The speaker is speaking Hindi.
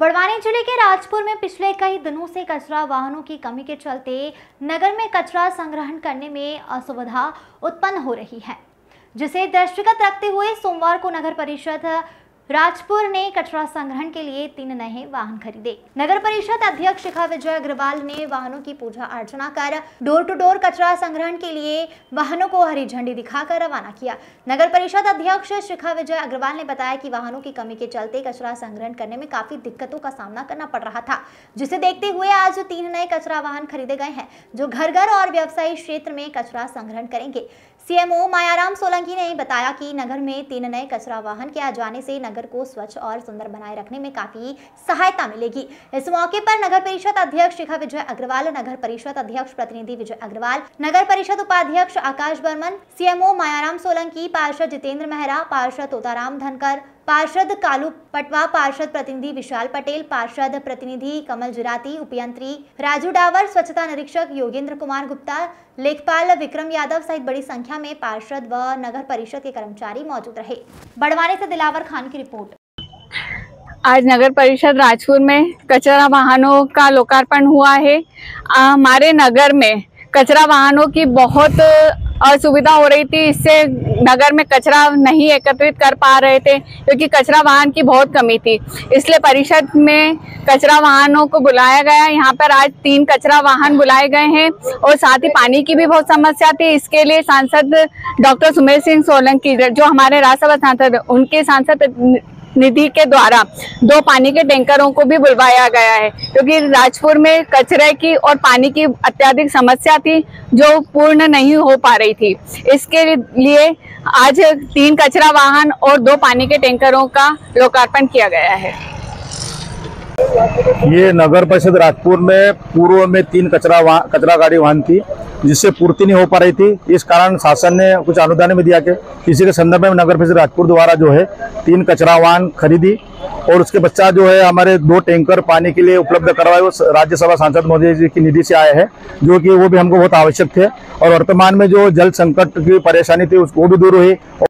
बड़वानी जिले के राजपुर में पिछले कई दिनों से कचरा वाहनों की कमी के चलते नगर में कचरा संग्रहण करने में असुविधा उत्पन्न हो रही है, जिसे दृष्टिगत रखते हुए सोमवार को नगर परिषद राजपुर ने कचरा संग्रहण के लिए 3 नए वाहन खरीदे। नगर परिषद अध्यक्ष शिखा विजय अग्रवाल ने वाहनों की पूजा अर्चना कर डोर टू डोर कचरा संग्रहण के लिए वाहनों को हरी झंडी दिखाकर रवाना किया। नगर परिषद अध्यक्ष शिखा विजय अग्रवाल ने बताया कि वाहनों की कमी के चलते कचरा संग्रहण करने में काफी दिक्कतों का सामना करना पड़ रहा था, जिसे देखते हुए आज 3 नए कचरा वाहन खरीदे गए हैं जो घर घर और व्यवसायिक क्षेत्र में कचरा संग्रहण करेंगे। सीएमओ मायाराम सोलंकी ने बताया कि नगर में 3 नए कचरा वाहन के आ जाने से नगर को स्वच्छ और सुंदर बनाए रखने में काफी सहायता मिलेगी। इस मौके पर नगर परिषद अध्यक्ष शिखा विजय अग्रवाल, नगर परिषद अध्यक्ष प्रतिनिधि विजय अग्रवाल, नगर परिषद उपाध्यक्ष आकाश बर्मन, सीएमओ मायाराम सोलंकी, पार्षद जितेंद्र मेहरा, पार्षद तोताराम धनकर, पार्षद कालू पटवा, पार्षद प्रतिनिधि विशाल पटेल, पार्षद प्रतिनिधि कमल जिराती, उपयंत्री राजू डावर, स्वच्छता निरीक्षक योगेंद्र कुमार गुप्ता, लेखपाल विक्रम यादव सहित बड़ी संख्या में पार्षद व नगर परिषद के कर्मचारी मौजूद रहे। बड़वानी से दिलावर खान की रिपोर्ट। आज नगर परिषद राजपुर में कचरा वाहनों का लोकार्पण हुआ है। हमारे नगर में कचरा वाहनों की बहुत असुविधा हो रही थी, इससे नगर में कचरा नहीं एकत्रित कर पा रहे थे क्योंकि कचरा वाहन की बहुत कमी थी, इसलिए परिषद में कचरा वाहनों को बुलाया गया। यहाँ पर आज 3 कचरा वाहन बुलाए गए हैं और साथ ही पानी की भी बहुत समस्या थी, इसके लिए सांसद डॉक्टर सुमेश सिंह सोलंकी जो हमारे राज्यसभा सांसद, उनके सांसद निधि के द्वारा 2 पानी के टैंकरों को भी बुलवाया गया है क्योंकि राजपुर में कचरे की और पानी की अत्यधिक समस्या थी जो पूर्ण नहीं हो पा रही थी। इसके लिए आज 3 कचरा वाहन और 2 पानी के टैंकरों का लोकार्पण किया गया है। ये नगर परिषद राजपुर में पूर्व में 3 कचरा गाड़ी वाहन थी जिससे पूर्ति नहीं हो पा रही थी, इस कारण शासन ने कुछ अनुदान में दिया के इसी के संदर्भ में नगर परिषद राजपुर द्वारा जो है 3 कचरा वाहन खरीदी और उसके बच्चा जो है हमारे 2 टैंकर पानी के लिए उपलब्ध करवाए वो राज्यसभा सांसद महोदय जी की निधि से आए हैं, जो कि वो भी हमको बहुत आवश्यक थे और वर्तमान में जो जल संकट की परेशानी थी उसको भी दूर हुई।